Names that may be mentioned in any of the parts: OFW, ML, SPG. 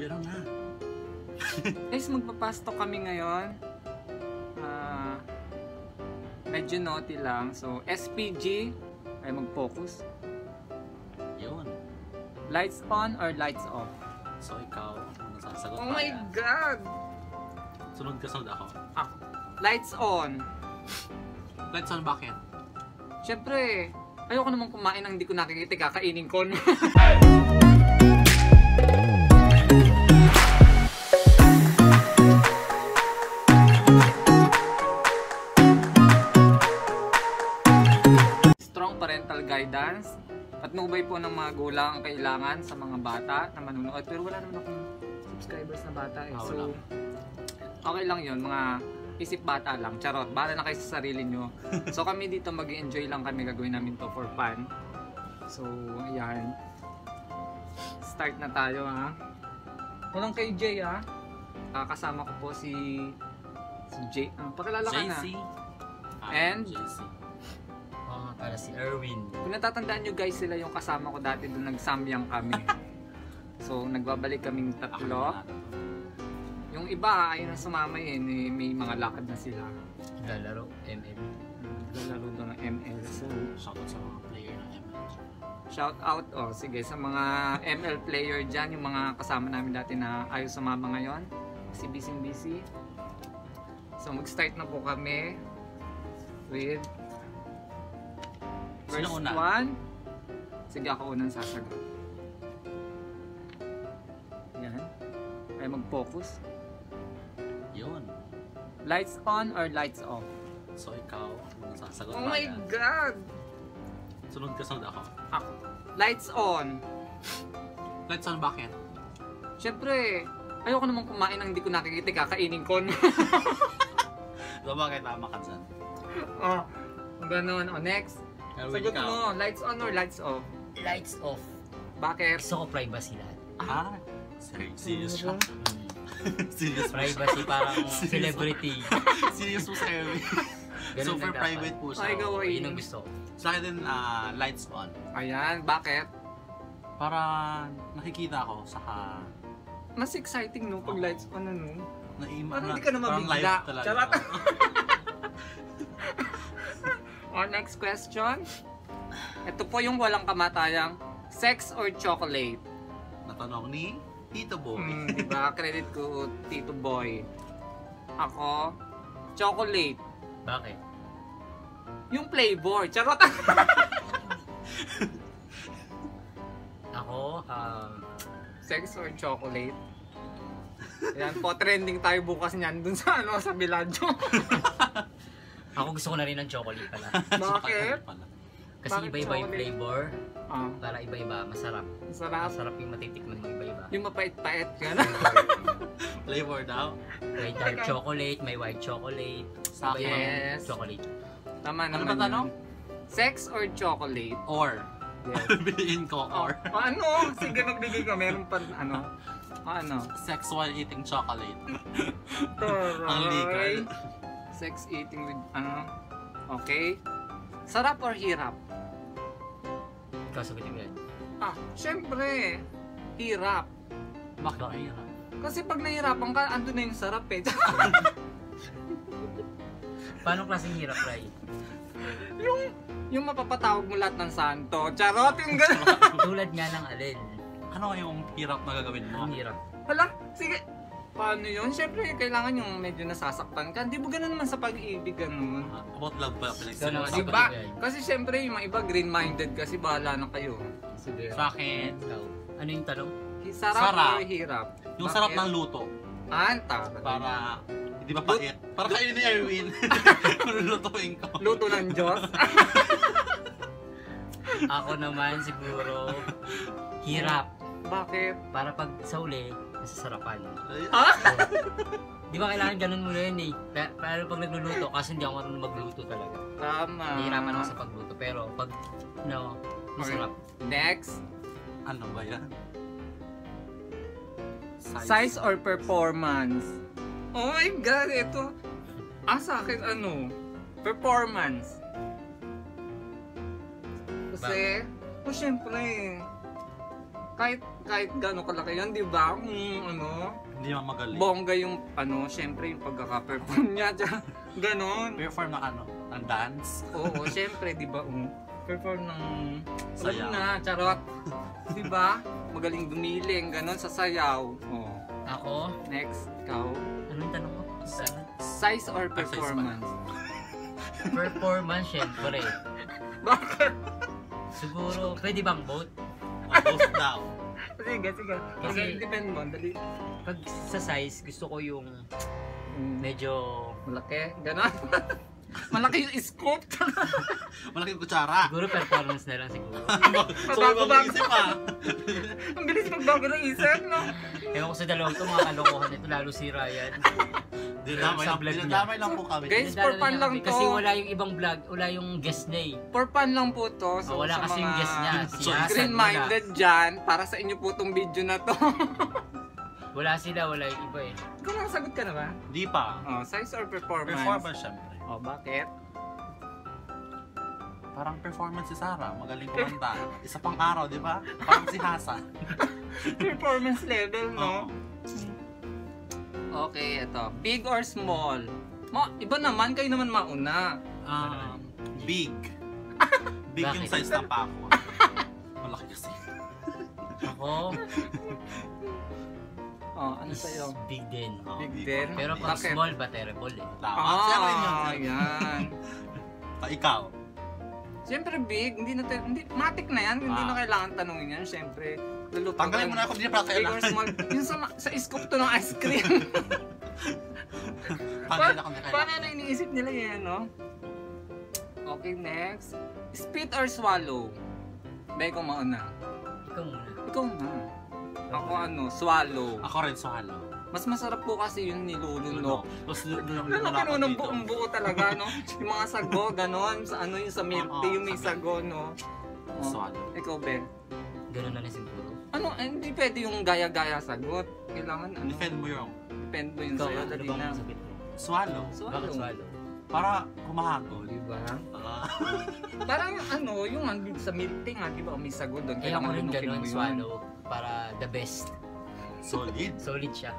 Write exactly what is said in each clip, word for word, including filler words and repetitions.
Kuya lang ha. Guys, magpapasto kami ngayon. Uh, medyo naughty lang. So, S P G. Ay, mag-focus. Yun. Lights on or lights off? So, ikaw. Ano sasagot? Oh my God! Sunod ka, sunod ako. Ako. Lights on. Lights on bakit? Siyempre, ayoko namang kumain nang hindi ko nakikita, kakainin ko. Strong parental guidance. Patnubay po ng mga gulang ang kailangan sa mga bata na manunood. Pero wala naman akong subscribers na bata eh. So, okay lang yun, mga isip bata lang, charot, bala na kayo sa sarili nyo. So kami dito mag-enjoy lang kami, gagawin namin to for fun. So ayan, start na tayo ha. Walang kay Jay ha, uh, kasama ko po si, si Jay, uh, pakilala ka na. And J C. Oh, para si Erwin. Kung natatandaan nyo guys, sila yung kasama ko dati doon, nagsamyang kami. So nagbabalik kaming tatlo. Yung iba ay na sumama yun, eh, may mga lakad na sila. Naglalaro M L. Naglalaro doon ng M L. So, shout out sa mga player ng M L. Shout out, oh, sige, sa mga M L player dyan, yung mga kasama namin dati na ayaw sumama ngayon. Kasi busy-busy. So, mag-start na po kami with first one. Sige, ako unang sasagot. Yan. Ay mag-focus. Yun. Lights on or lights off? So ikaw, unang sasagot. Oh my yan. God! Sunod ka, sunod ako. Ako. Lights on. Lights on bakit? Siyempre, ayoko namang kumain nang hindi ko nakikita, kakainin ko. So bakit tama ka dyan? Oh, ganun. Oh, next. Sagot mo, lights on or lights off? Lights off. Bakit? Gusto ko privacy lahat. Ah, serious siya. Serious privacy, parang celebrity. Serious po sa Erwin. Super private po siya. Yun ang gusto. Sa akin din, uh, lights on. Ayan, bakit? Para nakikita ko, saka... Mas exciting no, pag oh. Lights on ano. Parang hindi ka na mabigla. Charot! Our next question. Ito po yung walang kamatayang, sex or chocolate? Natanong ni... Tito Boy. Mm, diba? Credit ko, Tito Boy. Ako, chocolate. Bakit? Yung flavor. Charot! Ako, um... sex or chocolate? Ayan po, trending tayo bukas niyan dun sa ano, sa Biladjo. Ako gusto ko na rin ng chocolate pala. Bakit? Kasi iba-iba yung flavor. Ah. Para iba-iba, masarap. Masarap. Masarap yung matitikman ng iba-iba. Yung mapait-pait ka na. Flavor daw. May dark chocolate, may white chocolate. Sa akin, yes. Chocolate. Tama ano naman yun. Sex or chocolate? Or. Yes. Biliin ko, or. Oh, ano? Sige, magbigay ko. Meron pa, ano? Oh, ano? Sex while eating chocolate. Ang legal. Sex eating with, ano? Okay. Sarap or hirap? Kasagutin mo yan. Ah, syempre. Hirap. Bakit ka hirap? Kasi pag nahihirapan ka, andun na yung sarap eh. Paano klaseng hirap, Ray? Yung, yung mapapatawag mo lahat ng santo. Charot yung gano'n. Tulad nga ng alin. Ano yung hirap na gagawin mo? Ang hirap. Hala, sige. Paano yun? Syempre, kailangan yung medyo nasasaktan ka. Di ba ganun naman sa pag-ibig ganun? About love ba? Diba? Kasi syempre, yung mga iba green-minded kasi bahala na kayo. Sa akin, ano yung tanong? Sarap o hirap? Yung sarap ng luto. Anta. Para, di ba pait? Para kayo ni Erwin. Lulutuin ko. Luto ng Diyos? Ako naman siguro, hirap. Bakit? Para pag sa uli, nasasarapan. Ah? Di ba kailangan ganun muna yun eh. Pero pag nagluluto, kasi hindi ako marunong magluto talaga. Tama. Nahihirapan ako sa pagluto, pero pag, no, masarap. Next. Ano ba yan? Size, Size or performance? Oh my God, ito. Ah, sa akin ano? Performance. Kasi, oh syempre, kahit kahit gano'ng kalaki yan, di ba? Mm, ano? Hindi naman magaling. Bongga yung, ano, syempre yung pagkaka-perform niya, tsaka gano'n. Perform na ano? Ang dance? Oo, syempre, di ba? Um, perform ng sayaw na, charot. Di ba? Magaling dumiling, gano'n, sa sayaw. Oh. Ako? Next, ikaw. Ano yung tanong ko? Sana? Size or performance? Size performance, syempre. Bakit? Siguro, pwede bang both? Oh, both daw. Sige, sige. Kasi, depend mo. Dali. Pag sa size, gusto ko yung medyo malaki. Ganon. Malaki yung scoop. Malaki yung kutsara. Siguro performance na lang siguro. So, mabago isip ah. Ang bilis magbago ng isip, no? Ewan ko sa dalawang ito, mga kalokohan ito, lalo si Ryan. Dinamay lang, dinamay lang po kami. Guys, for fun lang to. Kasi wala yung ibang vlog, wala yung guest niya eh. For fun lang po to. So, wala kasi yung guest niya. So, green-minded dyan, para sa inyo po itong video na to. Wala sila, wala yung iba eh. Ikaw nakasagot ka na ba? Di pa. Size or performance? Performance, syempre. O, bakit? Parang performance si Sarah, magaling kumanta. Isa pang araw, di ba? Parang si Hasan. Performance level, no? Okay, ito. Big or small? Ma, iba naman, kayo naman mauna. Um, big. Big yung size na pa ako. Malaki kasi. Ako? Oh, ano sa'yo? Big din. Oh. Big din? Pero pag okay. Small ba, terrible eh. Tama. Oh, oh, yan. Pa, ikaw? Siyempre big. Hindi na, hindi, matik na yan. Ah. Hindi na kailangan tanungin yan. Siyempre, luluto. Tanggalin mo na ako. Hindi na pala kailangan. Small. Yung sa, sa scoop to ng ice cream. Paano na kami kailangan? Paano na iniisip nila yan, no? Okay, next. Spit or swallow? Ba, ikaw mauna. Ikaw muna. Ikaw muna. Ako ano, swallow. Ako rin swallow. Mas masarap po kasi yung nilulunok. Mas nilulunok ng buong buo talaga, no? Yung mga sago, gano'n. Sa ano yung sa milk tea, yung may sago, no? Swallow. Ikaw, Ben? Gano'n na rin siguro. Ano, hindi pwede yung gaya-gaya sagot. Kailangan ano? Defend mo yung? Defend mo yung sayo. Ano bang masakit mo? Swallow. Bakit swallow? Para kumahago, di ba? Parang ano, yung sa milk tea nga, di ba? May sago doon. Kailangan rin gano'n, swallow. Para the best. Solid? Solid siya.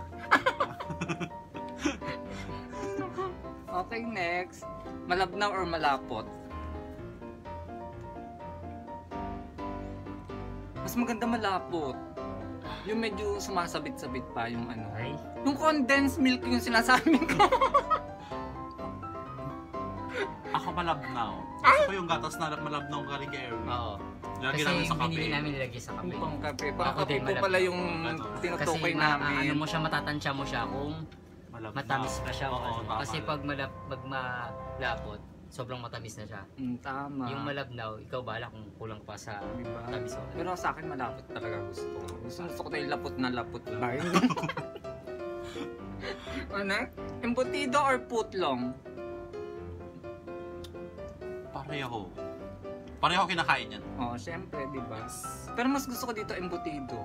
Okay, next. Malabnaw or malapot? Mas maganda malapot. Yung medyo sumasabit-sabit pa yung ano. Ay? Yung condensed milk yung sinasabi ko. Ako malabnaw. Gusto ko yung gatas na malabnaw ka rin kay Erwin. Oo. Lagi kasi yung binili namin nilagay sa kape. Pang kape. Pang kape po pala yung tinutukoy namin. Kasi ano mo siya, matatansya mo siya kung malabnaw. Matamis pa siya. Oo, ano. Kasi pag, malap, pag malapot, sobrang matamis na siya. Mm, tama. Yung malabnaw, ikaw bahala kung kulang pa sa diba? Tamis. Ako. Pero sa akin malapot talaga gusto ko. Gusto, gusto ko tayo lapot na lapot. Bye. Ano? Embutido or putlong? Pareho. Pareho kinakain yan. Oo, oh, syempre, diba? Pero mas gusto ko dito embutido.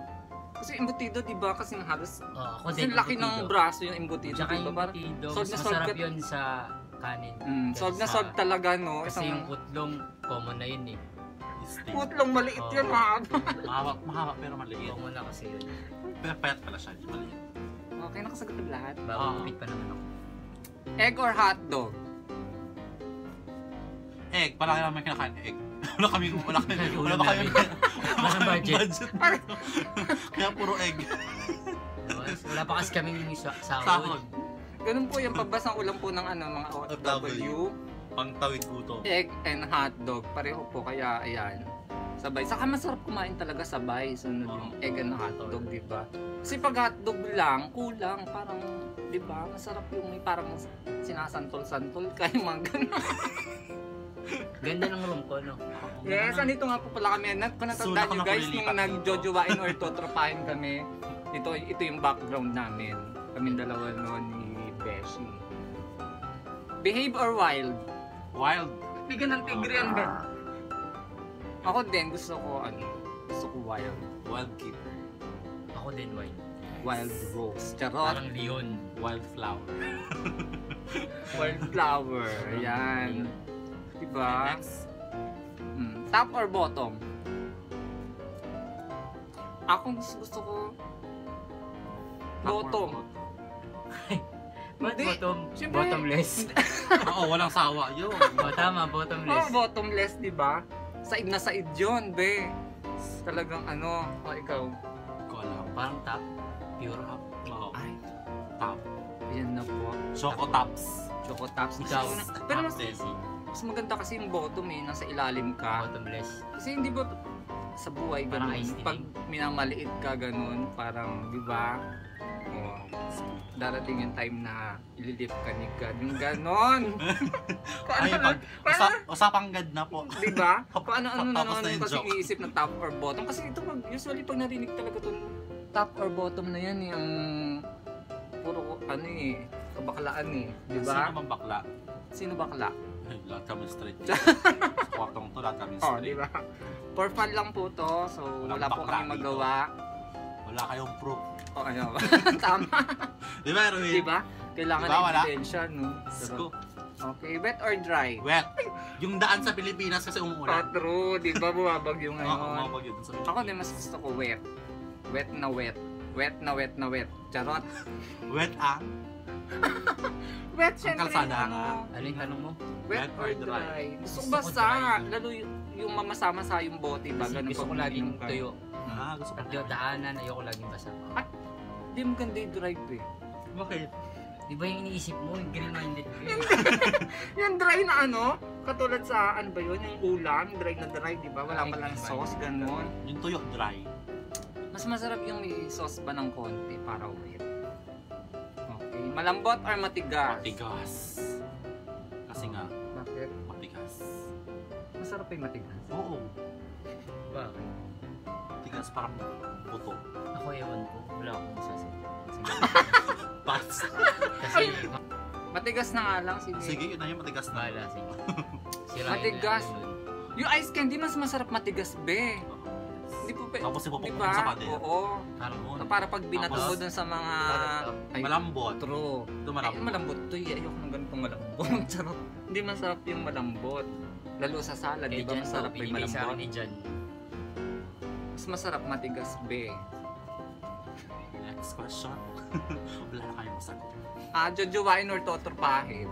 Kasi embutido, diba? Kasi halos, oh, kasi laki ng braso yung embutido. Tsaka diba? Embutido, mas masarap yun sa kanin. Mm, solve na solve talaga, no? Kasi isang, yung putlong, common na yun eh. Distinct. Putlong, maliit oh, yun, mahaba. Mahawak, mahawak, pero maliit. Common na kasi yun. Pero payat pala siya, di maliit. Okay, nakasagot na lahat. Bago kapit oh. Pa naman ako. Egg or hotdog? Egg, palaki naman kinakain egg. Wala kami, wala kami, wala ba kami, wala kami budget. Kaya puro egg. Wala pa kasi kaming sahod. Ganun po yung pagbasang ulam po ng ano, mga O F W. Pangtawid po to. Egg and hotdog, pareho po kaya ayan. Sabay, saka masarap kumain talaga sabay. Sunod yung egg and hotdog, diba? Kasi pag hotdog lang, kulang, parang, diba? Masarap yung may parang sinasantol-santol kayo mga ganun. Ganda ng room ko, no? Yes, andito nga po pala kami. Kung natandaan nyo guys, nung nagjojowain or totropahin kami, ito, ito yung background namin. Kaming dalawa noon ni Beshi. Behave or wild? Wild. Bigyan ng tigre yan, Ben. Ako din, gusto ko, ano, gusto ko wild. Wild kid. Ako din, wild. Wild rose. Charot. Parang leon. Wild flower. Wild flower. Yan. Diba? Mm. Top or bottom? Akong gusto ko bottom. Ba't bottom? Siyempre, bottomless. Oo, walang sawa yun. O, tama, bottomless. Oo, bottomless, diba? Said na said yun, be. Talagang ano, o ikaw? Ikaw lang, parang top. Pure up. Oo. Ay, top. Ayan na po. Choco tops. Choco tops. Ikaw, pero mas, mas maganda kasi yung bottom eh, nasa ilalim ka. Bottomless. Kasi hindi ba sa buhay ganun, pag minamaliit ka ganun, parang di ba? Oh, darating yung time na ililift ka ni God, yung ganon. Ay, pag usap, usapang God na po. Di ba? Kung ano-ano na naman kasi iisip ng top or bottom. Kasi ito mag, usually pag narinig talaga itong top or bottom na yan, yung puro ano eh, kabaklaan eh. Di ba? Sino bakla? Sino bakla? Lahat kami straight. Sa kwartong to, lahat kami straight. Oh, di ba? For fun lang po to, so wala po kami magawa. Wala kayong proof. O ano ba? Tama. Di ba, Ruin? Di ba? Kailangan ng intensya, no? Sko. Okay, wet or dry? Wet. Yung daan sa Pilipinas kasi umuulan. True, di ba? Bumabagyo ngayon. Oo, bumabagyo dun sa Pilipinas. Ako din mas gusto ko wet. Wet na wet. Wet na wet na wet. Charot. Wet ah? Wet, syempre. Ang kalsada nga. Aling tanong mo? Wet or dry? Gusto ko basa. Lalo yung mamasama sa yung bote ba? Ganun pa ko laging tuyo. Ah, gusto ko. Yung daanan, ayoko laging basa. At di mo ganda yung dry eh. Bakit? Di ba yung iniisip mo? Yung green-minded ko yun. Yung dry na ano? Katulad sa ano ba yun? Yung ulam, dry na dry, di ba? Wala palang sauce, ganun. Yung tuyo, dry. Mas masarap yung may sauce ba ng konti para wet. Malambot or matigas? Matigas. Kasi nga. Bakit? Matigas. Masarap yung matigas. Oo. Bakit? Matigas parang buto. Ako ewan ko. Wala akong masasabi. Basta. Kasi matigas na nga lang. Sige. Sige, yun na yung matigas na. Wala, sige. Matigas. Yung ice candy mas masarap matigas, be. Tapos ipupukpuk sa pader. Oo. Para pag binato mo dun sa mga malambot. True. Ay, malambot to. Ayoko ng ganitong malambot. Charot. Hindi masarap yung malambot. Lalo sa salad, di ba masarap yung malambot? Mas masarap matigas, be. Next question. Wala na kayo masagot. Ah, jojowain or totorpahin?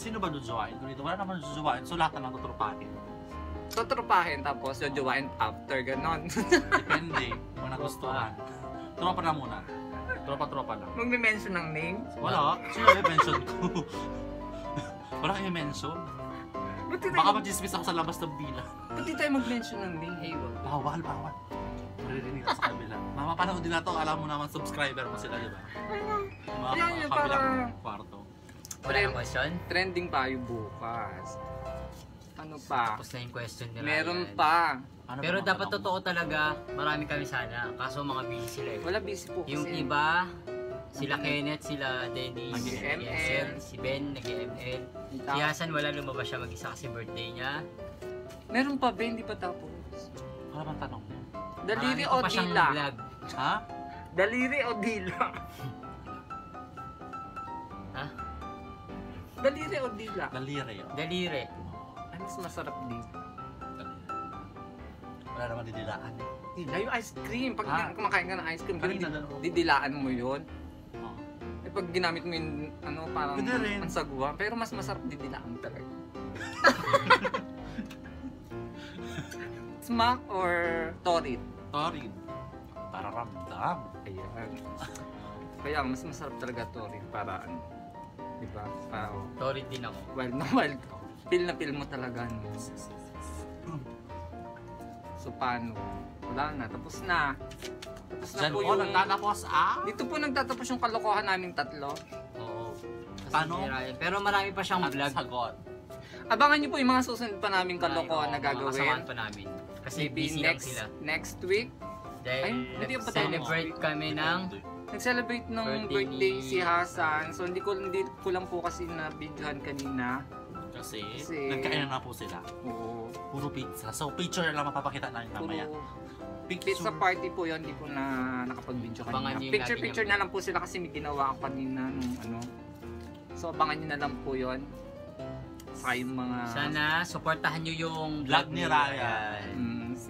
Sino ba jojowain? Wala naman jojowain. So lahat na lang totorpahin. Tutropahin tapos jojowain after, ganon. Depende, kung nagustuhan. Tropa na muna. Tropa-tropa na. Magme-mention ng name? Wala. Sino i-mention ko? Wala kang i-mention. Baka mag-dismiss ako sa labas ng bila. Ba't di tayo mag-mention ng name? Hey, bawal, bawal. Maririnig ako sa kabila. Mamapanood din na to, alam mo naman subscriber mo sila, diba? Mga kabilang kwarto. Wala yung question? Trending tayo bukas. Ano pa? Tapos na yung question nila. Meron yan. Pa. Ano pero dapat totoo talaga, marami kami sana. Kaso mga busy sila eh. Wala, busy po kasi. Yung iba, sila Kenneth, sila Dennis, nag-M L, si Ben nag-M L. Si Hasan wala, lumabas siya mag-isa kasi birthday niya. Meron pa ba? Hindi pa tapos. Ano bang tanong mo? Daliri ah, o dila? Ha? Daliri o dila? Ha? Daliri o dila? Daliri. Daliri. Mas masarap din. Wala naman didilaan eh. Dila yung ice cream. Pag ah, kumakain ka ng ice cream, di, didilaan mo yun. Oh. Eh, pag ginamit mo yun, ano, parang pansagwa. Pero mas masarap didilaan talaga. Smack or torid? Torid. Para ramdam. Ayan. Kaya mas masarap talaga torid. Para ano. Diba? Para, oh. Torid din ako. Well, no, well, pil na pil mo talaga, no? So, paano? Wala na. Tapos na. Tapos na Diyan po yung... Diyan po, nagtatapos, ah? Dito po nagtatapos yung kalokohan naming tatlo. Oo. Paano? Pero marami pa siyang vlog. Sagot. Abangan nyo po yung mga susunod pa naming kalokohan na gagawin. Kasamaan pa namin. Kasi busy lang sila. Next week. Dahil nag-celebrate kami ng... Nag-celebrate ng birthday si Hasan. So, hindi ko lang po kasi na-videohan kanina. Kasi, kasi nagkainan na po sila. Oo. Puro pizza. So picture lang mapapakita namin mamaya. Picture. Pizza party po yun. Hindi po na nakapag-video kanina. Picture picture na lang po sila kasi may ginawa ako kanina nung ano. So abangan nyo na lang po yun. Sa yung mga... Sana supportahan nyo yung vlog ni Ryan. Mm, si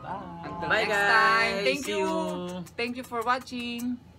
Bye! Until next time! Thank you! Thank you for watching!